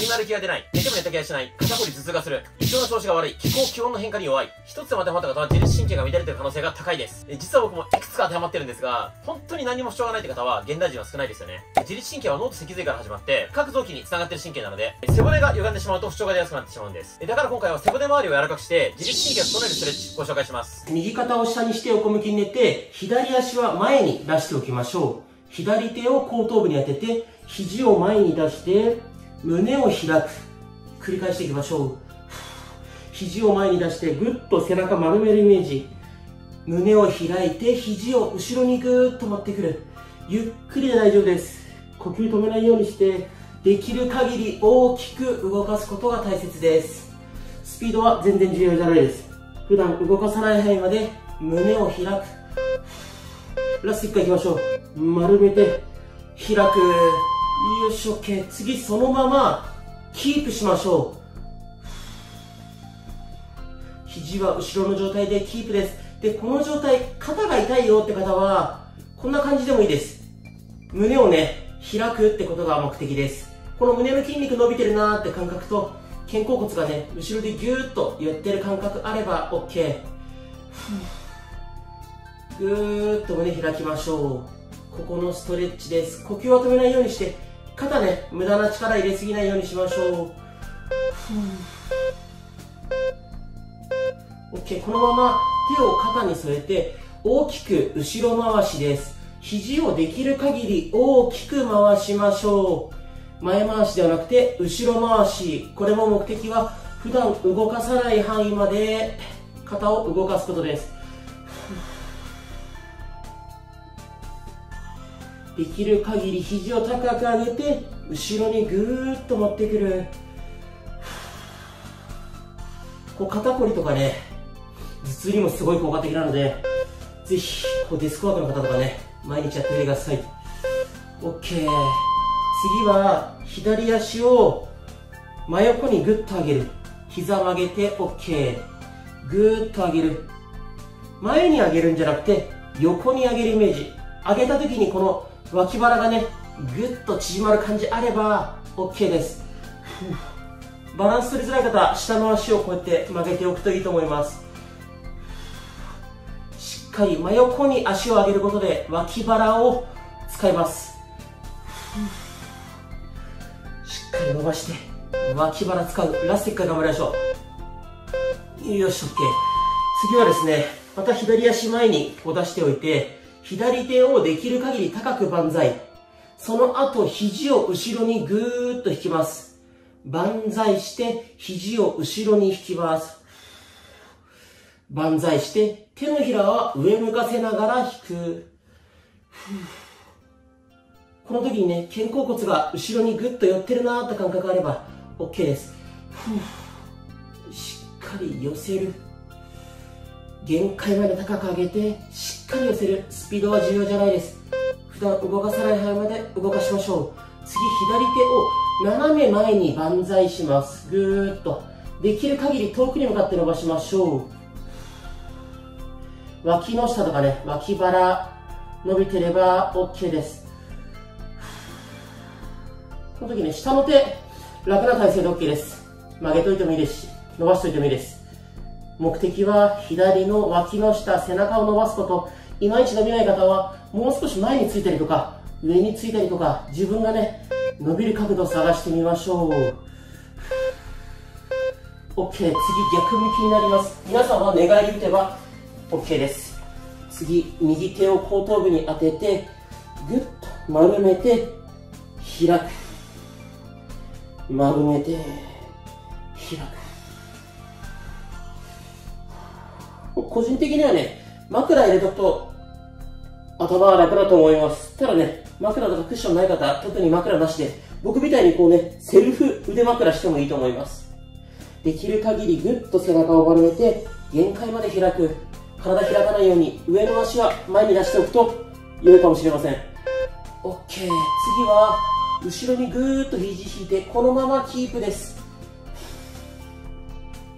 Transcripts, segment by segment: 何もやる気が出ない。寝ても寝た気がしない。肩こり頭痛がする。胃腸の調子が悪い。気候気温の変化に弱い。一つでも当てはまった方は自律神経が乱れている可能性が高いです。実は僕もいくつか当てはまってるんですが、本当に何も主張がないって方は現代人は少ないですよね。自律神経は脳と脊髄から始まって、各臓器に繋がってる神経なので、背骨が歪んでしまうと不調が出やすくなってしまうんです。だから今回は背骨周りを柔らかくして、自律神経を整えるストレッチご紹介します。右肩を下にして横向きに寝て、左足は前に出しておきましょう。左手を後頭部に当てて、肘を前に出して、胸を開く。繰り返していきましょう。肘を前に出して、ぐっと背中丸めるイメージ。胸を開いて、肘を後ろにぐーっと持ってくる。ゆっくりで大丈夫です。呼吸止めないようにして、できる限り大きく動かすことが大切です。スピードは全然重要じゃないです。普段動かさない範囲まで胸を開く。ラスト1回いきましょう。丸めて開く。よし、OK。次そのままキープしましょう。肘は後ろの状態でキープです。で、この状態、肩が痛いよって方はこんな感じでもいいです。胸をね、開くってことが目的です。この胸の筋肉伸びてるなーって感覚と、肩甲骨がね、後ろでギューッと寄ってる感覚あれば OK。 ぐーっと胸開きましょう。ここのストレッチです。呼吸は止めないようにして、肩ね、無駄な力入れすぎないようにしましょう。 OK。 このまま手を肩に添えて、大きく後ろ回しです。肘をできる限り大きく回しましょう。前回しではなくて後ろ回し。これも目的は普段動かさない範囲まで肩を動かすことです。できる限り肘を高く上げて、後ろにぐーっと持ってくる。こう肩こりとかね、頭痛にもすごい効果的なので、ぜひこうデスクワークの方とかね、毎日やってみてください。 OK。 次は左足を真横にグッと上げる。膝曲げて OK。 グーっと上げる。前に上げるんじゃなくて横に上げるイメージ。上げた時にこの脇腹がね、ぐっと縮まる感じあれば OK です。バランス取りづらい方、下の足をこうやって曲げておくといいと思います。しっかり真横に足を上げることで脇腹を使います。しっかり伸ばして脇腹使う。ラスト1回頑張りましょう。よし、 OK。 次はですね、また左足前にこう出しておいて、左手をできる限り高く万歳。その後、肘を後ろにぐーっと引きます。万歳して、肘を後ろに引きます。万歳して、手のひらは上向かせながら引く。この時にね、肩甲骨が後ろにぐっと寄ってるなーって感覚があれば OK です。しっかり寄せる。限界まで高く上げて、しっかり寄せる。スピードは重要じゃないです。普段動かさない範囲まで動かしましょう。次、左手を斜め前に万歳します。ぐーっとできる限り遠くに向かって伸ばしましょう。脇の下とかね、脇腹伸びてれば OK です。この時ね、下の手楽な体勢で OK です。曲げといてもいいですし、伸ばしといてもいいです。目的は左の脇の下、背中を伸ばすこと。いまいち伸びない方は、もう少し前についたりとか、上についたりとか、自分がね、伸びる角度を探してみましょう。OK。 次、逆向きになります。皆さんは寝返り打てば OK です。次、右手を後頭部に当てて、ぐっと丸めて、開く。丸めて、開く。個人的にはね、枕入れとくと頭は楽だと思います。ただね、枕とかクッションない方、特に枕なしで、僕みたいにこうね、セルフ腕枕してもいいと思います。できる限りぐっと背中を丸めて、限界まで開く。体開かないように上の足は前に出しておくと良いかもしれません。 OK。 次は後ろにぐーっと肘引いて、このままキープです。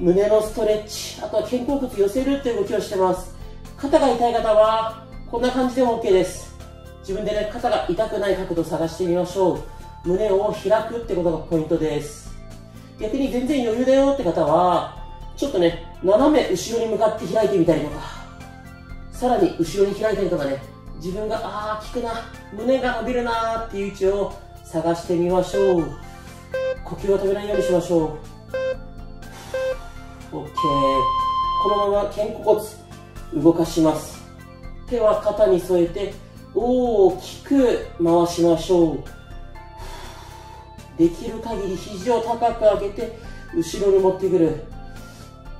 胸のストレッチ、あとは肩甲骨寄せるっていう動きをしてます。肩が痛い方はこんな感じでも OK です。自分でね、肩が痛くない角度を探してみましょう。胸を開くってことがポイントです。逆に全然余裕だよって方は、ちょっとね、斜め後ろに向かって開いてみたりとか、さらに後ろに開いたりとかね、自分が、あー、効くな、胸が伸びるなーっていう位置を探してみましょう。呼吸を止めないようにしましょう。OK。このまま肩甲骨、動かします。手は肩に添えて、大きく回しましょう。できる限り肘を高く上げて後ろに持ってくる。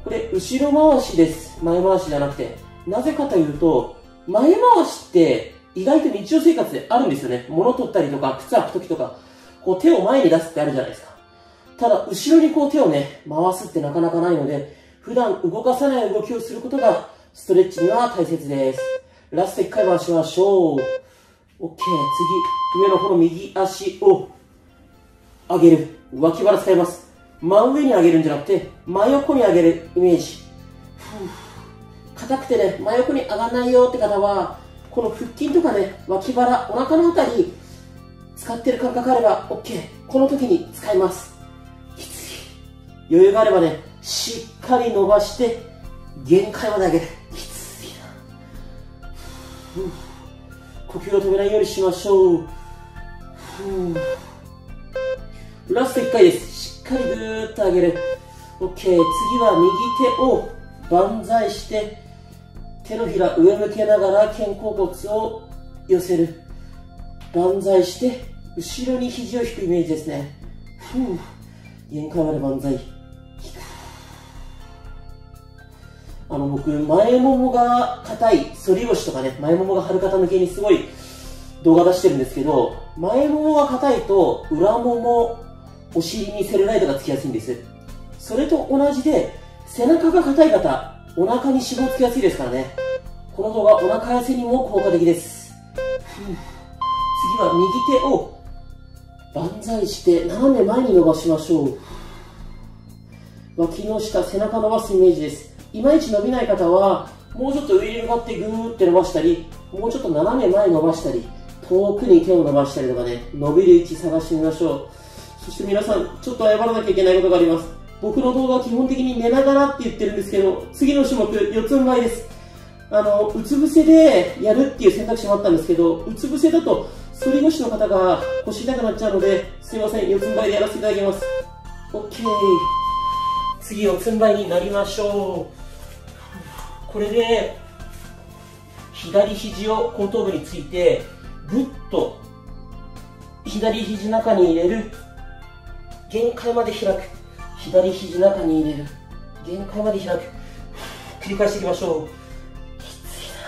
これ後ろ回しです。前回しじゃなくて。なぜかというと、前回しって意外と日常生活であるんですよね。物取ったりとか靴履く時とか、こう手を前に出すってあるじゃないですか。ただ後ろにこう手をね、回すってなかなかないので、普段動かさない動きをすることがストレッチには大切です。ラスト1回回しましょう。 OK。 次、上の方の右足を上げる。脇腹使います。真上に上げるんじゃなくて真横に上げるイメージ。硬くてね、真横に上がらないよって方は、この腹筋とかね、脇腹、お腹のあたり使ってる感覚あれば OK。 この時に使います。きつい。余裕があればね、しっかり伸ばして限界まで上げる。きついな。呼吸を止めないようにしましょう。ラスト1回です。しっかりぐーっと上げる。OK。次は右手を万歳して、手のひら上向けながら肩甲骨を寄せる。万歳して、後ろに肘を引くイメージですね。限界まで万歳。引く。僕、前ももが硬い、反り腰とかね、前ももが張る方向けにすごい動画出してるんですけど、前ももが硬いと裏もも、お尻にセルライトがつきやすいんです。それと同じで、背中が硬い方、お腹に脂肪つきやすいですからね。この動画、お腹痩せにも効果的です。次は右手を万歳して斜め前に伸ばしましょう。脇の下、背中伸ばすイメージです。いまいち伸びない方は、もうちょっと上に向かってグーって伸ばしたり、もうちょっと斜め前に伸ばしたり、遠くに手を伸ばしたりとかね、伸びる位置探してみましょう。そして皆さん、ちょっと謝らなきゃいけないことがあります。僕の動画は基本的に寝ながらって言ってるんですけど、次の種目、四つん這いです。うつ伏せでやるっていう選択肢もあったんですけど、うつ伏せだと、反り腰の方が腰痛くなっちゃうので、すいません、四つん這いでやらせていただきます。OK。次、四つん這いになりましょう。これで、左肘を後頭部について、ぐっと、左肘中に入れる。限界まで開く。左肘中に入れる。限界まで開く。繰り返していきましょう。きついな。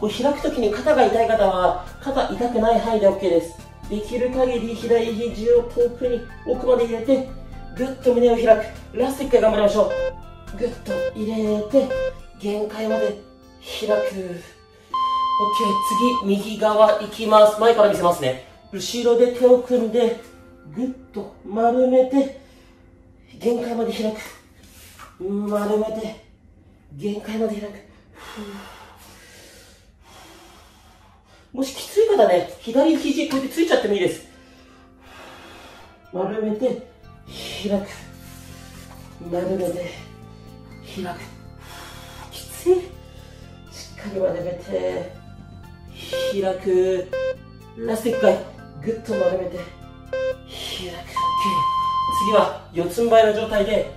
こう開くときに肩が痛い方は、肩痛くない範囲で OK です。できる限り左肘を遠くに奥まで入れて、ぐっと胸を開く。ラスト1回頑張りましょう。ぐっと入れて、限界まで開く。OK。 次、右側行きます。前から見せますね。後ろで手を組んで、ぐっと丸めて、限界まで開く。丸めて、限界まで開く。もしきつい方ね、左肘こうやってついちゃってもいいです。丸めて、開く。丸めて、開く。きつい。しっかり丸めて、開く。ラスト1回ぐっと丸めて開く。次は四つん這いの状態で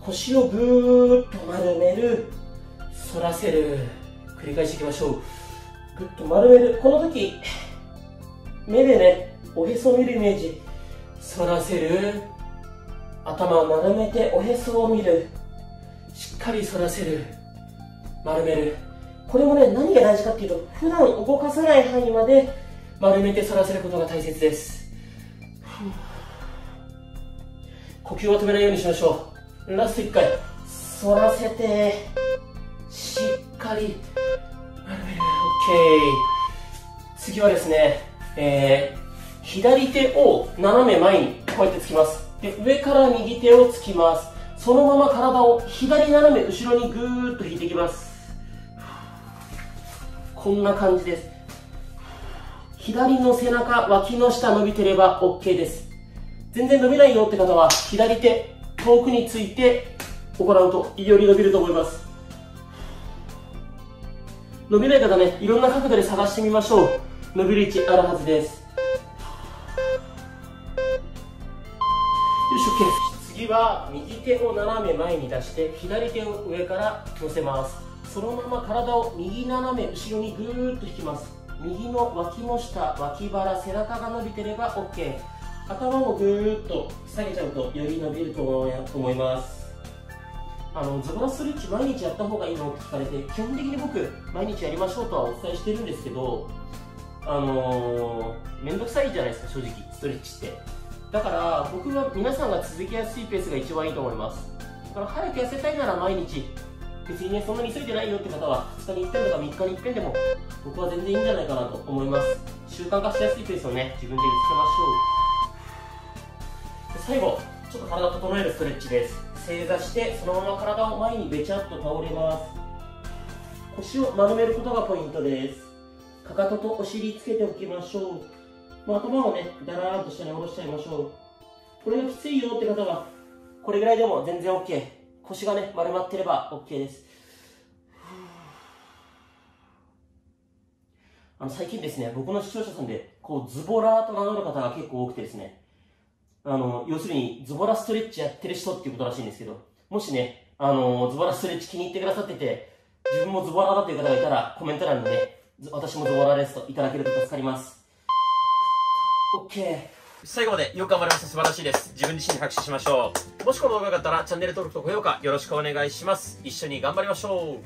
腰をぐーっと丸める、反らせる。繰り返していきましょう。ぐっと丸める。この時目でね、おへそを見るイメージ。反らせる。頭を丸めておへそを見る。しっかり反らせる。丸める。これもね、何が大事かっていうと、普段動かさない範囲まで丸めて反らせることが大切です。呼吸を止めないようにしましょう。ラスト1回反らせて、しっかり丸める。 OK。 次はですね、左手を斜め前にこうやってつきます。で、上から右手をつきます。そのまま体を左斜め後ろにぐーっと引いていきます。こんな感じです。左の背中、脇の下伸びてれば OK です。全然伸びないよって方は、左手、遠くについて行うと、より伸びると思います。伸びない方ね、いろんな角度で探してみましょう。伸びる位置あるはずです。よし、OK。次は右手を斜め前に出して、左手を上から乗せます。そのまま体を右斜め後ろにぐーっと引きます。右の脇の下、脇腹、背中が伸びてれば OK。頭もぐーっと下げちゃうと、より伸びると思います。ズボラストレッチ毎日やった方がいいのって聞かれて、基本的に僕、毎日やりましょうとはお伝えしてるんですけど、めんどくさいじゃないですか、正直、ストレッチって。だから、僕は皆さんが続けやすいペースが一番いいと思います。だから、早く痩せたいなら毎日、別にね、そんなに急いでないよって方は、2日に1回とか3日に1回でも、僕は全然いいんじゃないかなと思います。習慣化しやすいペースをね、自分で見つけましょう。で、最後、ちょっと体整えるストレッチです。正座して、そのまま体を前にべちゃっと倒れます。腰を丸めることがポイントです。かかととお尻つけておきましょう。頭をね、だらーっと下に下ろしちゃいましょう。これがきついよって方は、これぐらいでも全然 OK。腰がね、丸まってれば OK です。最近ですね、僕の視聴者さんで、こう、ズボラーと名乗る方が結構多くてですね、要するに、ズボラストレッチやってる人っていうことらしいんですけど、もしね、ズボラストレッチ気に入ってくださってて、自分もズボラだという方がいたら、コメント欄でね、私もズボラですといただけると助かります。OK。最後までよく頑張りました。素晴らしいです。自分自身に拍手しましょう。もしこの動画が良かったらチャンネル登録と高評価よろしくお願いします。一緒に頑張りましょう。